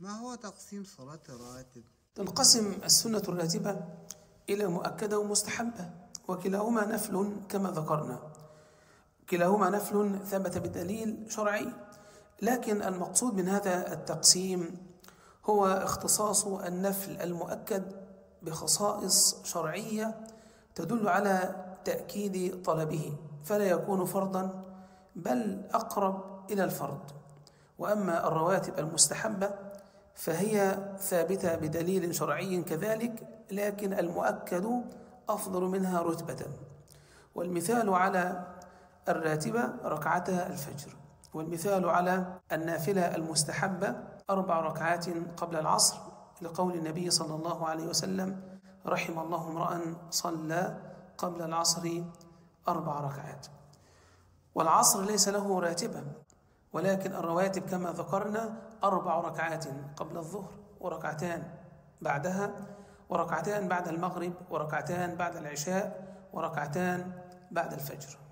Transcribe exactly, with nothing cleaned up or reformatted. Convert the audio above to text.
ما هو تقسيم صلاة الراتب؟ تنقسم السنة الراتبة إلى مؤكدة ومستحبة، وكلاهما نفل كما ذكرنا، كلاهما نفل ثبت بدليل شرعي. لكن المقصود من هذا التقسيم هو اختصاص النفل المؤكد بخصائص شرعية تدل على تأكيد طلبه، فلا يكون فرضا بل أقرب إلى الفرض. وأما الرواتب المستحبة فهي ثابتة بدليل شرعي كذلك، لكن المؤكد أفضل منها رتبة. والمثال على الراتبة ركعتا الفجر، والمثال على النافلة المستحبة أربع ركعات قبل العصر، لقول النبي صلى الله عليه وسلم: رحم الله امرأ صلى قبل العصر أربع ركعات. والعصر ليس له راتبة، ولكن الرواتب كما ذكرنا أربع ركعات قبل الظهر، وركعتان بعدها، وركعتان بعد المغرب، وركعتان بعد العشاء، وركعتان بعد الفجر.